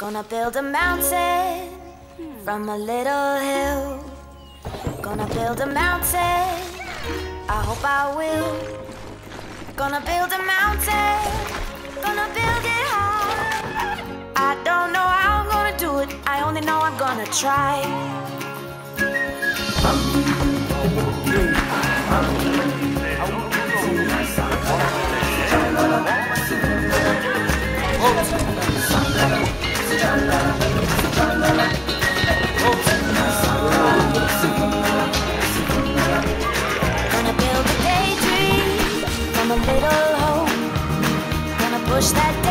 Gonna build a mountain from a little hill. Gonna build a mountain, I hope I will. Gonna build a mountain, gonna build it high. I don't know how I'm gonna do it, I only know I'm gonna try. Gonna build a daydream from a little home. Gonna push that down.